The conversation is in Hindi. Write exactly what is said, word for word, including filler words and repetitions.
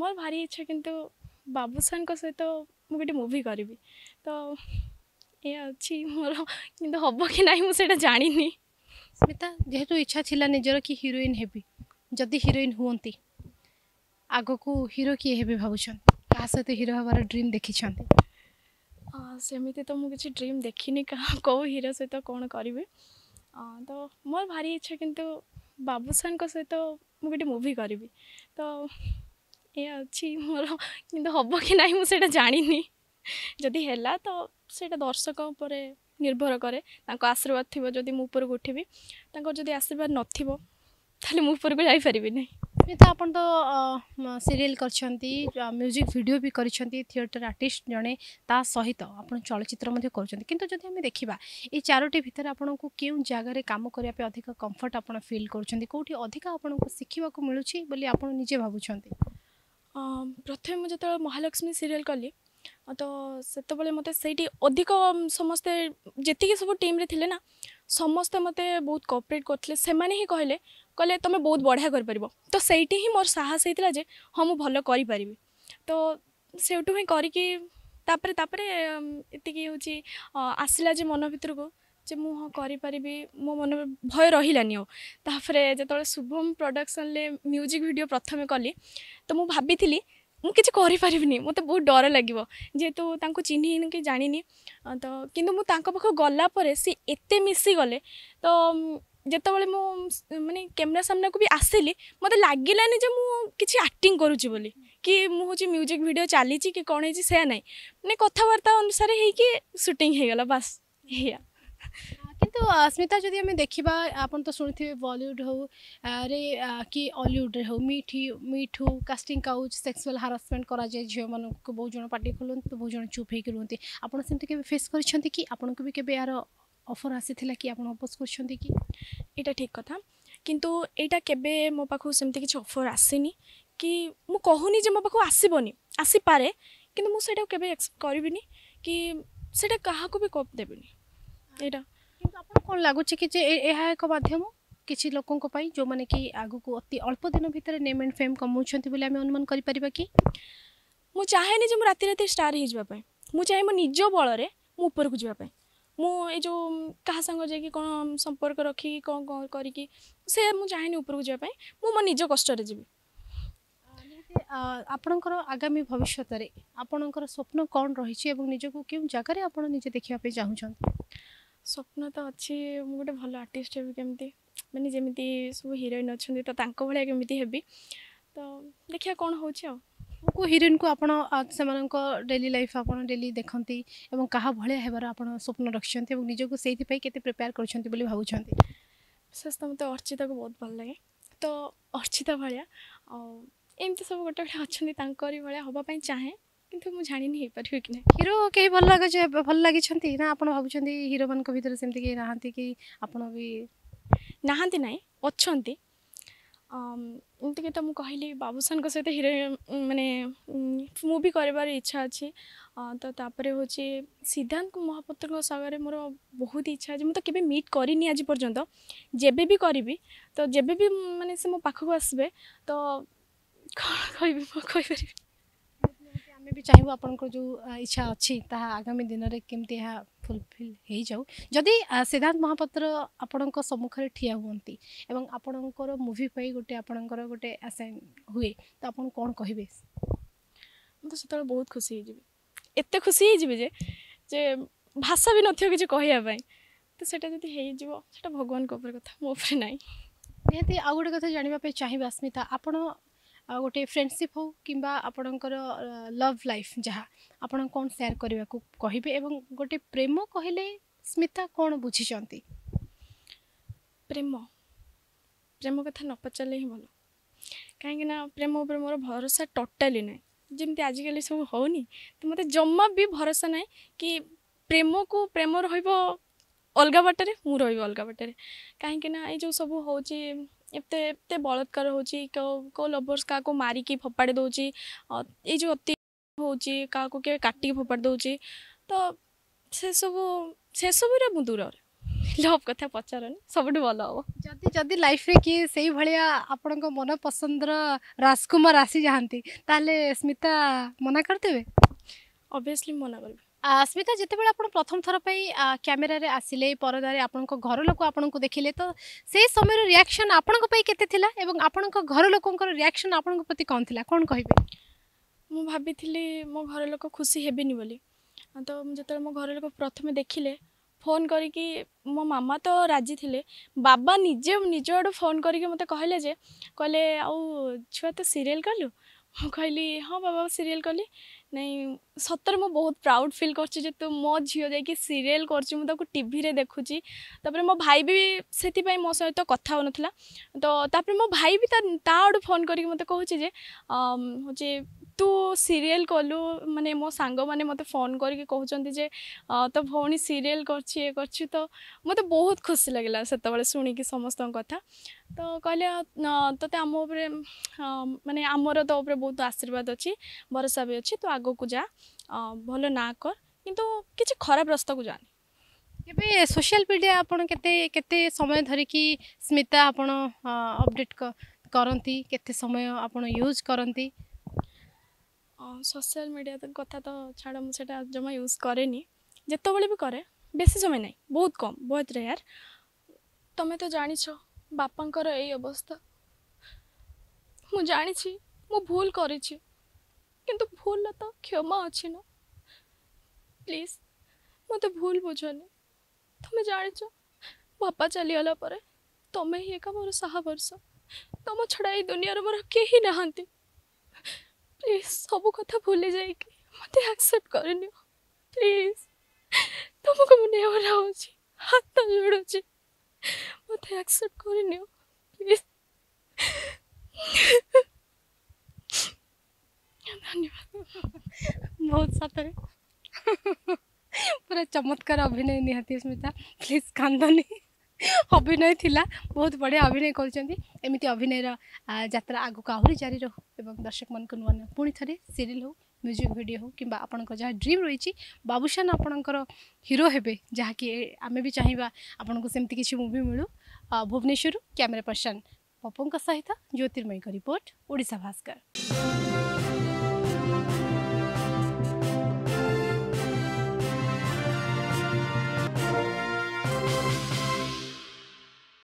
मोर भारी इच्छा किंतु बाबूशान सहित तो मु गोटे मूवी करी तो ये अच्छी मोर कि हम कि ना मुझे जानी। स्मिता जेहेतु इच्छा थिला निजर कि हीरोइन हेबी जदि हीरोइन हुअंती आगो को हीरो किए हेबे भाबुछन का सहित हीरो हमारा ड्रीम देखी छांती सेमिति तो मुझे ड्रीम देखनी कौ हीरो सहित कौन करें तो मोर भारी इच्छा किंतु बाबूशान सहित तो मु गोटे मूवी करी तो ये अच्छी मोर कि हम कि ना मुझे जानी जदि है तो से दर्शक निर्भर करे आशीर्वाद थी जदि मुझे उठेबी जदि आशीर्वाद न थी ताले मुझे को जापरि ना। स्मिता आपन तो सीरियल कर म्यूजिक वीडियो भी कर थिएटर आर्टिस्ट जड़े ता सहित आप चलचित्र किंतु जब आम देखा ये चारोटी भितर आपन को क्यों जगार कम करने अधिक कंफर्ट आप फील करोटी अधिक आपन को शिखा को मिलूँ बोली आप निजे भावुं प्रथम जो महालक्ष्मी सीरियल कली तो से मत से अधिक समस्ते जी सब टीम थे ना समस्ते मत बहुत कोऑपरेट करते से कहले कहले तुम बहुत बढ़िया कर तो सही ही मोर साहस होता जे हाँ मुझे भल कर तो सेठू ही करके हूँ आसला जे मन भर को जे मु हाँ करी मो मन भय रही जो शुभम प्रोडक्शन म्यूजिक वीडियो प्रथम कली तो मुझे भाभी मुझे किसी मत बहुत डर लगे जेहेतु चिन्ह कि जानी तो कि पाख गलापर सी एत मिसीगले तो जितेबाला मु माने कैमेरा सामना को भी आसिली मत लगिलानी जे मु किसी एक्टिंग करुच्ची बोली कि मुझे म्यूजिक वीडियो चली कि कौन है से ना मैंने कथबार्ता अनुसार होगी सुटिंग होगा बास या किंतु स्मिता जदि आम देखा आपन तो शुणुवे बॉलीवुड हो रे कि हॉलीवुड रे हो मीठी मीठू कास्टिंग काउच सेक्सुअल हारासमेंट करा जाए झील मानक को बहुत जन पार्टी खोलते तो बहुत जन चुप होकर रुहत आपड़ सेमती के फेस कर कि आपन को भी के यार ऑफर आसी थिला कि आपन अपोज करछन्ती कि एटा ठीक कथा किंतु एटा केबे मो पाखु सेमती किछ ऑफर आसीनी कि मु कहूनी जे मो पाखु आसीबोनी आसी पारे किंतु मु सेटा केबे एक्सेप्ट करबिनी कि सेटा कहा को भी कोप देबिनी एटा किंतु आपन कोन लागुछ कि जे एहा एक माध्यम किछि लोकन को पाई जो माने कि आगु को अति अल्प दिन भितर नेम एंड फेम कमउछन्ती बोले हम अनुमान करि परिबा कि मु चाहेनी जे मु राति राति स्टार हे जबा पाए मु चाहे मो निज बल रे मु ऊपर को जबा पाए मु जो क्या सांग जाकि कौन संपर्क रखी कौन कौन करी से मु चाहे ऊपर को जावाई मु मो निज कष्ट रे जीवी। आपणकर आगामी भविष्य रे आपणकर स्वप्न कौन रही है एवं निज को क्यों जगह आप निजे देखा चाहूँ स्वप्न तो अच्छी मु गोटे भल आर्टिस्ट हेबी केमती माने जेमती सब हीरोइन अच्छे तो तांको भलिया केमती हेबी तो देखिया कौन हो को हीरोइन को आपण डेली लाइफ आप डेली देखती और क्या भाया होबार आप स्वप्न रखिंट और निजक से प्रिपेयर कर भावुं विशेषतः मत अर्चिता को बहुत भल लगे तो अर्चिता भाया एमती सब गोटे गोटे अच्छा भाया हाँपाई चाहे कितु मुझे जानी पार्टी कि ना हीरो कहीं भल लगे भल लगी ना आप भावुं हीरो मान भर से ना कि आप ना ना अच्छा एमती तो मुझे कहली बाबूशान सहित हीरोइन मानने मूवी कर इच्छा अच्छी तो तापरे हूँ सिद्धांत महापात्र सागर मोर बहुत इच्छा अच्छे मुझे केवे मीट करनी आज पर्यंत जेबे भी करी तो जेबे भी माने से मो पाखक आसबे तो कौन कह आम भी चाहूँ आपण जो इच्छा अच्छी ताहा आगामी दिन में केमती फुलफिल हो जाऊ जदि सिद्धांत महापात्र आपण सम्मुखें ठिया हुंती एवं आपणकर मूवी पाई गोटे आपणकर गोटे असाइन हुए तो आप कौन कहबे तो से बहुत खुशी होते खुशी जे भाषा भी नथियो किछ कहयाबाई तो सेटा जदि हेइ जिवो सेटा भगवान को ऊपर कथा मो ऊपर नाइ निहति आ गोटे कथा जानिबा पे चाहिबा स्मिता आपण गोटे फ्रेंडशिप हो किंबा आपणकर लव लाइफ जहाँ आपण कौन शेयर करने को कहे एवं गोटे प्रेम कहले स्मिता कौन बुझी प्रेम प्रेम कथा न पचारे ही भल कहीं प्रेम उपर मोर भरोसा टोटाली ना जमी आजिकल सब होनी तो मत जमा भी भरोसा ना कि प्रेम को प्रेम रलगा बाटर मु रही अलग बाटर कहीं जो सब हो एत बलात्कार हो लवर्स क्या मारिकी फोपाड़ी दौर ये जो अति हो काटिकी फोपाड़ी दौर तो से सब से सब दूर लव कथा पचारनी सब भल हम जदि जदि लाइफ रे किए से भाया आपण मन पसंद राजकुमार आसी जाती स्मिता मना करते ऑब्वियसली मना कर स्मिता जिते बड़े आप प्रथम थर पर कैमेर आसिले परदार आपण घर लोक आपण को देखिले तो से समय रिएक्शन आपण के घर लोकों रिएक्शन आपण प्रति कौन थी कौन कह भाभी मो घर लोक खुशी हेबिनी बोली तो जो मो घर लोक प्रथम देखिले फोन करी मो मामा तो राजी थिले बाबा निजे निज आड़ फोन करी मते कहले जे कहले आउ छुआ तो सीरियल कलु मु कहली हाँ बाबा सीरियल कली नहीं सतर मो बहुत प्राउड फील करछु जे तू मो झियो जाकि सीरियल करछु मु ताको टीवी रे देखुची तापर मो भाई भी सेति पई मो सहित कथा होनथला तो तापर मो भाई भी ता ताड़ फोन करी मते कहूची जे होचे तू सीरियल कलु माने मो सांग माने मते फोन करी कहउचंती जे तो भौणी सीरियल करछि ए करछि तो मते बहुत खुशी लागला सेते बेले सुनी कि समस्त कथा तो कहले तते हम ऊपर माने हमर तो ऊपर बहुत आशीर्वाद अछि भरोसा भी अछि तो आगो को जा भलो ना कर किंतु किछि खराब रास्ता को जानी केबे सोशल मीडिया आपण केते केते समय धरि कि स्मिता आपण अपडेट करंती केते समय आपण यूज करंती सोशल मीडिया तो कथा तो छाड़ मुझे जमा यूज कैनि जो भी कै बेस समय ना बहुत कम बहुत रेयर तुम्हें तो जान बापांकर यही अवस्था मु जानी मु भूल कर भूल तो क्षमा अच्छी ना प्लीज मत भूल बुझानी तुम्हें जान बापा चलीगला तुम्हें ही एका मोर साहा वर्ष तुम छड़ा ये दुनिया मोर कहीं ना प्लीज सब कथा भूली जाए मते एक्सेप्ट करनी प्लीज तुमको मुझे हाथ जोड़ी मते एक्सेप्ट करनी प्लीज धन्यवाद बहुत सातरे पूरा चमत्कार अभिनय निहाती स्मिता प्लीज कांदनी अभिनय थिला बहुत बढ़िया अभिनय करछंती एमिति अभिनय रा यात्रा आगु का आहुरी जारी रहू एवं दर्शक मन को नुआ नुआ पुणी थे सीरियल हो म्यूजिक वीडियो हो कि आपण जहाँ ड्रीम रही बाबूशान आपणकर हीरो हेबे जहाँ कि आमे भी चाहिबा आपण को सेमती किसी मूवी मिलू भुवनेश्वर कैमरा पर्सन पप्पों सहित ज्योतिर्मयी रिपोर्ट ओडिशा भास्कर।